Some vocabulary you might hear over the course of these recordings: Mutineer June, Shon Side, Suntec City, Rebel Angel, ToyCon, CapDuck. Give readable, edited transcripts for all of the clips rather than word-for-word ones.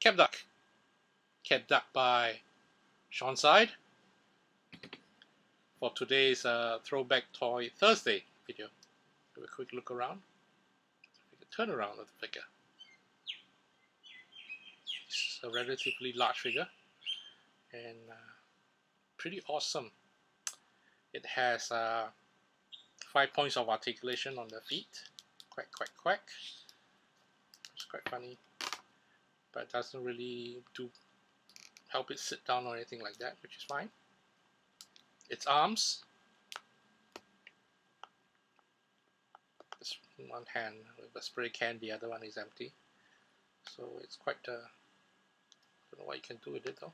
CapDuck. CapDuck by Shon Side for today's Throwback Toy Thursday video. Have a quick look around. Turn around of the figure. It's a relatively large figure and pretty awesome. It has 5 points of articulation on the feet. Quack, quack, quack. It's quite funny, but it doesn't really do help it sit down or anything like that, which is fine. Its arms. It's one hand with a spray can, the other one is empty. So it's quite I don't know what you can do with it though.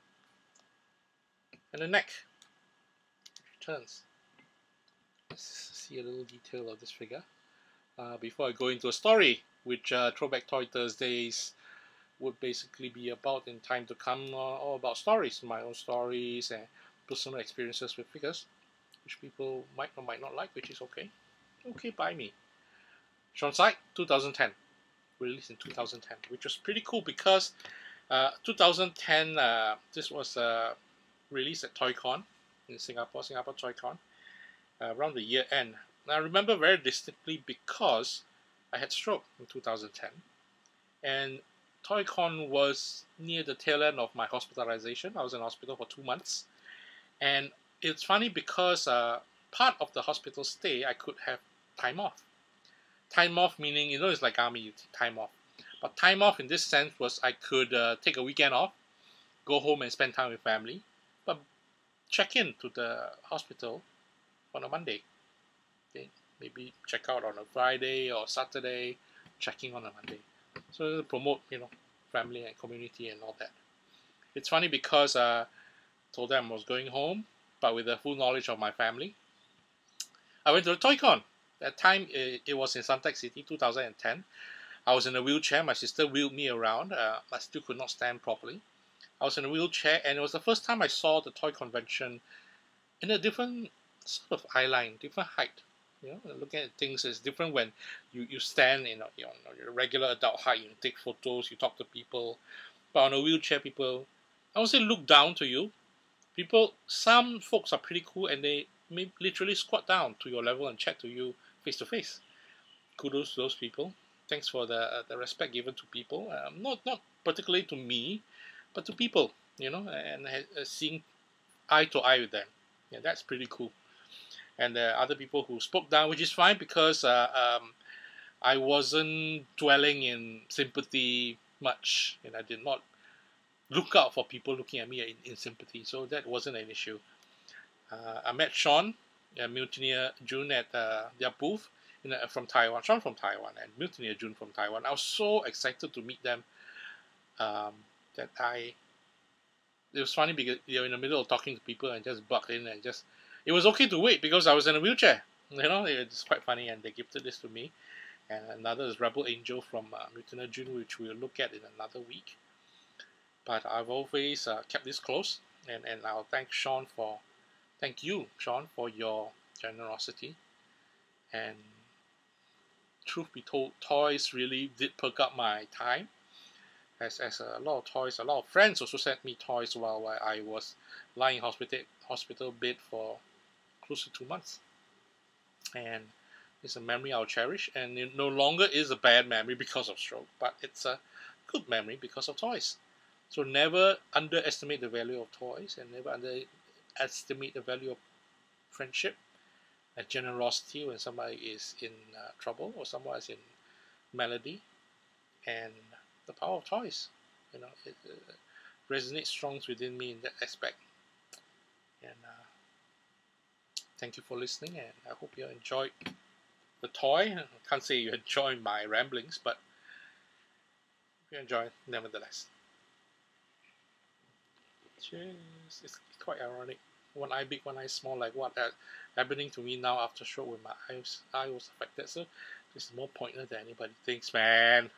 And the neck, which turns. Let's see a little detail of this figure before I go into a story, which Throwback Toy Thursdays would basically be about in time to come, all about stories, my own stories and personal experiences with figures, which people might or might not like, which is okay. Okay by me. Shon Side, 2010, released in 2010, which was pretty cool because 2010, this was released at ToyCon in Singapore, Singapore ToyCon, around the year end. Now I remember very distinctly because I had stroke in 2010, and ToyCon was near the tail end of my hospitalization. I was in hospital for 2 months, and it's funny because part of the hospital stay, I could have time off. Time off meaning, you know, it's like army, you take time off. But time off in this sense was I could take a weekend off, go home and spend time with family, but check in to the hospital on a Monday. Okay? Maybe check out on a Friday or Saturday, checking on a Monday. So to promote, you know, family and community and all that. It's funny because I told them I was going home, but with the full knowledge of my family. I went to the ToyCon. At the time, it was in Suntec City, 2010. I was in a wheelchair. My sister wheeled me around. I still could not stand properly. I was in a wheelchair, and it was the first time I saw the toy convention in a different sort of eyeline, different height. You know, looking at things is different when you stand in your regular adult height. You take photos, you talk to people. But on a wheelchair, people, I would say, look down to you. People, some folks are pretty cool, and they may literally squat down to your level and chat to you face to face. Kudos to those people. Thanks for the respect given to people. Not particularly to me, but to people, you know, and seeing eye to eye with them. Yeah, that's pretty cool. And there are other people who spoke down, which is fine because I wasn't dwelling in sympathy much, and I did not look out for people looking at me in sympathy, so that wasn't an issue. I met Shon and Mutineer June at their booth from Taiwan. Shon from Taiwan and Mutineer June from Taiwan. I was so excited to meet them that it was funny because they were in the middle of talking to people and just bucked in and just, it was okay to wait because I was in a wheelchair. You know, it's quite funny, and they gifted this to me. And another is Rebel Angel from Mutineer June, which we'll look at in another week. But I've always kept this close, and I'll thank you, Shon, for your generosity. And truth be told, toys really did perk up my time. As a lot of toys, a lot of friends also sent me toys while I was lying in hospital bed for close to 2 months. And it's a memory I'll cherish, and it no longer is a bad memory because of stroke, but it's a good memory because of toys. So never underestimate the value of toys, and never underestimate the value of friendship and generosity when somebody is in trouble or someone is in malady, and the power of toys. You know, it resonates strong within me in that aspect. And thank you for listening, and I hope you enjoyed the toy. I can't say you enjoyed my ramblings, but you enjoyed nevertheless. Cheers. It's quite ironic. One eye big, one eye small. Like what happening to me now after stroke when my eye was affected. So this is more pointless than anybody thinks, man.